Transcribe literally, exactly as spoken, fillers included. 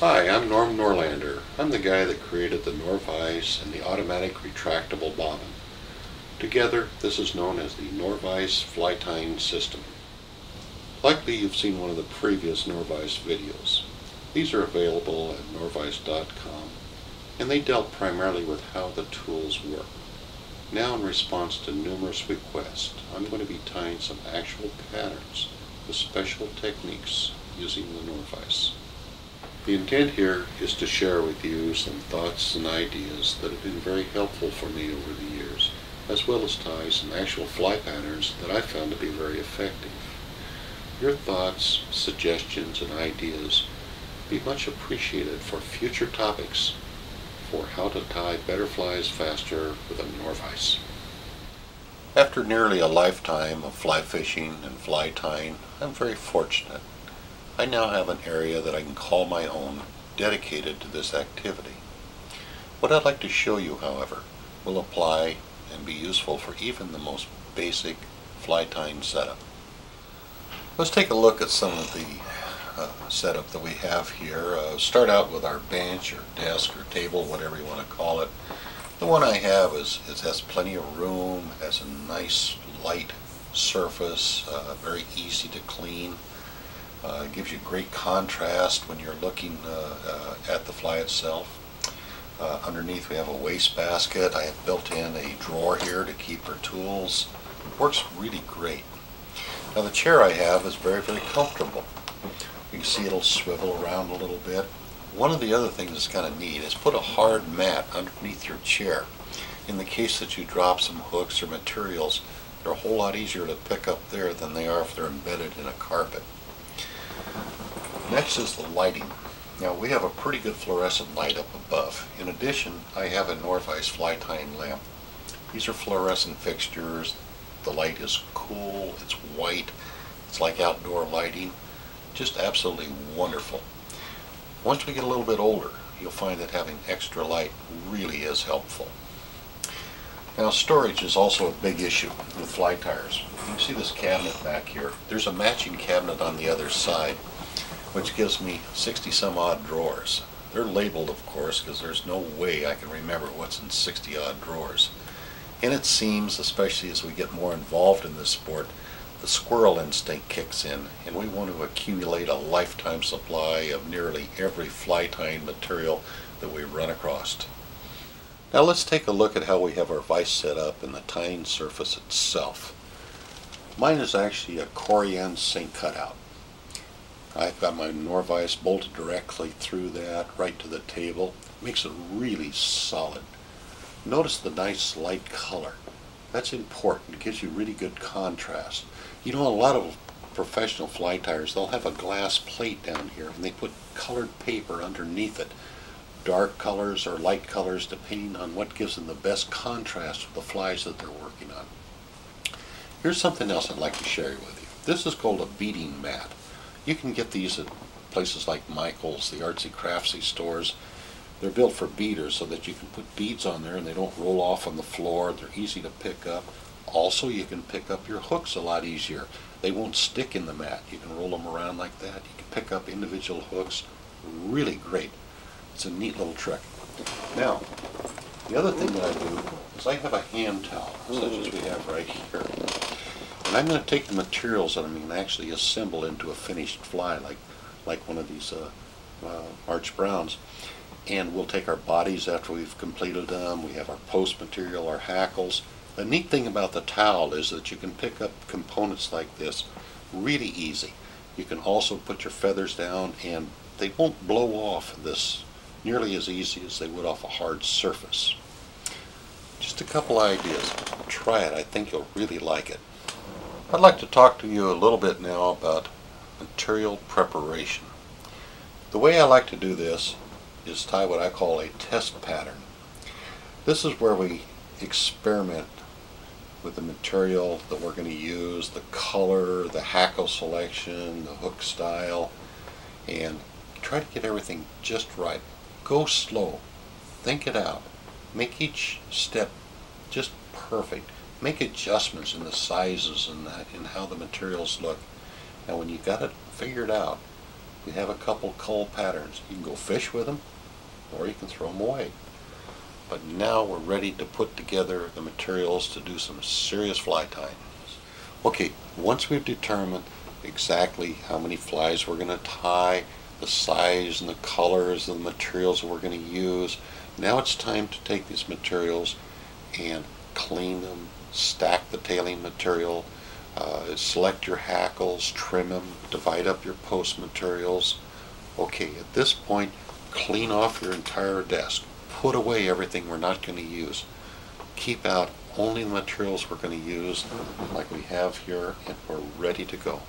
Hi, I'm Norm Norlander. I'm the guy that created the Norvise and the automatic retractable bobbin. Together, this is known as the Norvise fly tying system. Likely you've seen one of the previous Norvise videos. These are available at norvise dot com, and they dealt primarily with how the tools work. Now, in response to numerous requests, I'm going to be tying some actual patterns with special techniques using the Norvise. The intent here is to share with you some thoughts and ideas that have been very helpful for me over the years, as well as tie some actual fly patterns that I found to be very effective. Your thoughts, suggestions, and ideas be much appreciated for future topics for how to tie better flies faster with a Norvise. After nearly a lifetime of fly fishing and fly tying, I'm very fortunate. I now have an area that I can call my own, dedicated to this activity. What I'd like to show you, however, will apply and be useful for even the most basic fly tying setup. Let's take a look at some of the uh, setup that we have here. Uh, start out with our bench or desk or table, whatever you want to call it. The one I have is, is has plenty of room, has a nice light surface, uh, very easy to clean. Uh, it gives you great contrast when you're looking uh, uh, at the fly itself. Uh, underneath we have a wastebasket. I have built in a drawer here to keep our tools. It works really great. Now the chair I have is very, very comfortable. You can see it'll swivel around a little bit. One of the other things that's kind of neat is put a hard mat underneath your chair. In the case that you drop some hooks or materials, they're a whole lot easier to pick up there than they are if they're embedded in a carpet. Next is the lighting. Now we have a pretty good fluorescent light up above. In addition, I have a Norvise fly tying lamp. These are fluorescent fixtures. The light is cool, it's white, it's like outdoor lighting. Just absolutely wonderful. Once we get a little bit older, you'll find that having extra light really is helpful. Now storage is also a big issue with fly tires. You can see this cabinet back here. There's a matching cabinet on the other side, which gives me sixty some odd drawers. They're labeled, of course, because there's no way I can remember what's in sixty odd drawers. And it seems, especially as we get more involved in this sport, the squirrel instinct kicks in, and we want to accumulate a lifetime supply of nearly every fly tying material that we run across. Now let's take a look at how we have our vise set up and the tying surface itself. Mine is actually a Corian sink cutout. I've got my Norvise bolted directly through that, right to the table. Makes it really solid. Notice the nice light color. That's important. It gives you really good contrast. You know, a lot of professional fly tires, they'll have a glass plate down here and they put colored paper underneath it. Dark colors or light colors, depending on what gives them the best contrast with the flies that they're working on. Here's something else I'd like to share with you. This is called a beading mat. You can get these at places like Michael's, the artsy craftsy stores. They're built for beaters so that you can put beads on there and they don't roll off on the floor. They're easy to pick up. Also, you can pick up your hooks a lot easier. They won't stick in the mat. You can roll them around like that. You can pick up individual hooks. Really great. It's a neat little trick. Now, the other thing that I do is I have a hand towel, such as we have right here. And I'm going to take the materials that I mean actually assemble into a finished fly, like like one of these uh, uh, March Browns. And we'll take our bodies after we've completed them. We have our post material, our hackles. The neat thing about the towel is that you can pick up components like this really easy. You can also put your feathers down and they won't blow off this nearly as easy as they would off a hard surface. Just a couple ideas. Try it. I think you'll really like it. I'd like to talk to you a little bit now about material preparation. The way I like to do this is tie what I call a test pattern. This is where we experiment with the material that we're going to use, the color, the hackle selection, the hook style, and try to get everything just right. Go slow. Think it out. Make each step just perfect. Make adjustments in the sizes and that, and how the materials look. And when you've got it figured out, We have a couple cull patterns. You can go fish with them, or you can throw them away. But now we're ready to put together the materials to do some serious fly tying. Okay, once we've determined exactly how many flies we're going to tie, the size and the colors and the materials that we're going to use, now it's time to take these materials and clean them, stack the tailing material, uh, select your hackles, trim them, divide up your post materials. Okay, at this point, clean off your entire desk. Put away everything we're not going to use. Keep out only the materials we're going to use, like we have here, and we're ready to go.